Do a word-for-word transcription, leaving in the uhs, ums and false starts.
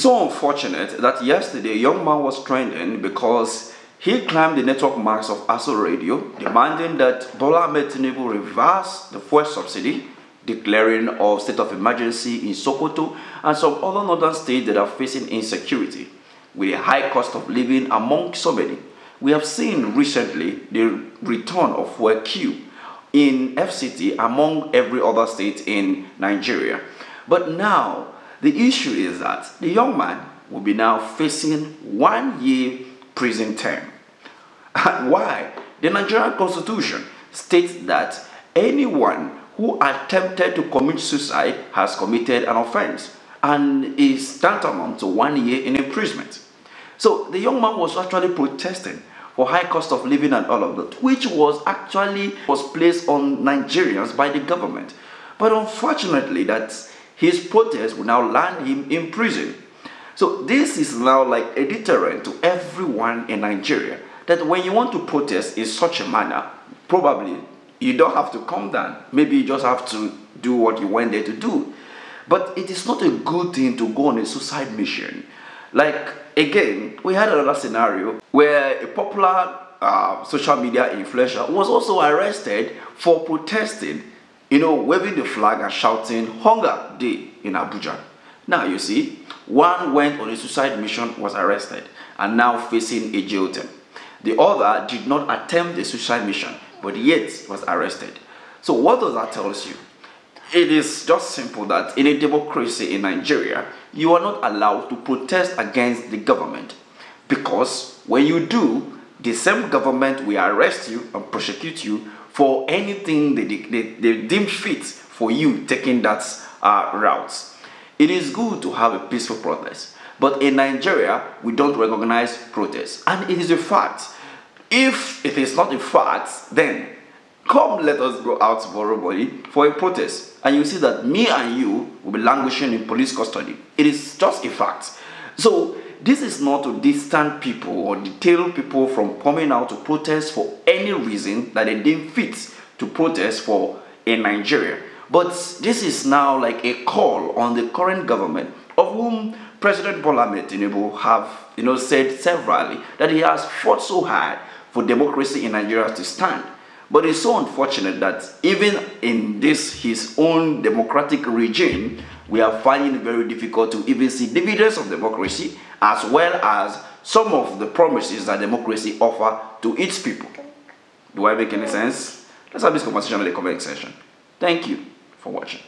It's so unfortunate that yesterday a young man was trending because he climbed the network max of Aso Radio, demanding that Bola Ahmed Tinubu reverse the fuel subsidy, declaring of state of emergency in Sokoto and some other northern states that are facing insecurity with a high cost of living among so many. We have seen recently the return of fuel queue in F C T among every other state in Nigeria. But now, the issue is that the young man will be now facing one year prison term. And why? The Nigerian Constitution states that anyone who attempted to commit suicide has committed an offense and is tantamount to one year in imprisonment. So the young man was actually protesting for high cost of living and all of that, which was actually was placed on Nigerians by the government. But unfortunately, that's his protest will now land him in prison. So this is now like a deterrent to everyone in Nigeria, that when you want to protest in such a manner, probably you don't have to come down. Maybe you just have to do what you went there to do. But it is not a good thing to go on a suicide mission. Like, again, we had another scenario where a popular uh, social media influencer was also arrested for protesting, you know, waving the flag and shouting "Hunger Day" in Abuja. Now you see, one went on a suicide mission, was arrested, and now facing a jail term. The other did not attempt a suicide mission, but yet was arrested. So what does that tell you? It is just simple that in a democracy in Nigeria, you are not allowed to protest against the government, because when you do, the same government will arrest you and prosecute you for anything they, they, they deem fit for you taking that uh, route. It is good to have a peaceful protest, but in Nigeria, we don't recognize protests. And it is a fact. If it is not a fact, then come let us go out tomorrow morning for a protest. And you see that me and you will be languishing in police custody. It is just a fact. So this is not to distance people or deter people from coming out to protest for any reason that they deem fit to protest for in Nigeria. But this is now like a call on the current government, of whom President Bola Ahmed Tinubu have, you know, said severally that he has fought so hard for democracy in Nigeria to stand. But it's so unfortunate that even in this his own democratic regime, we are finding it very difficult to even see dividends of democracy, as well as some of the promises that democracy offers to its people. Do I make any sense? Let's have this conversation in the comment section. Thank you for watching.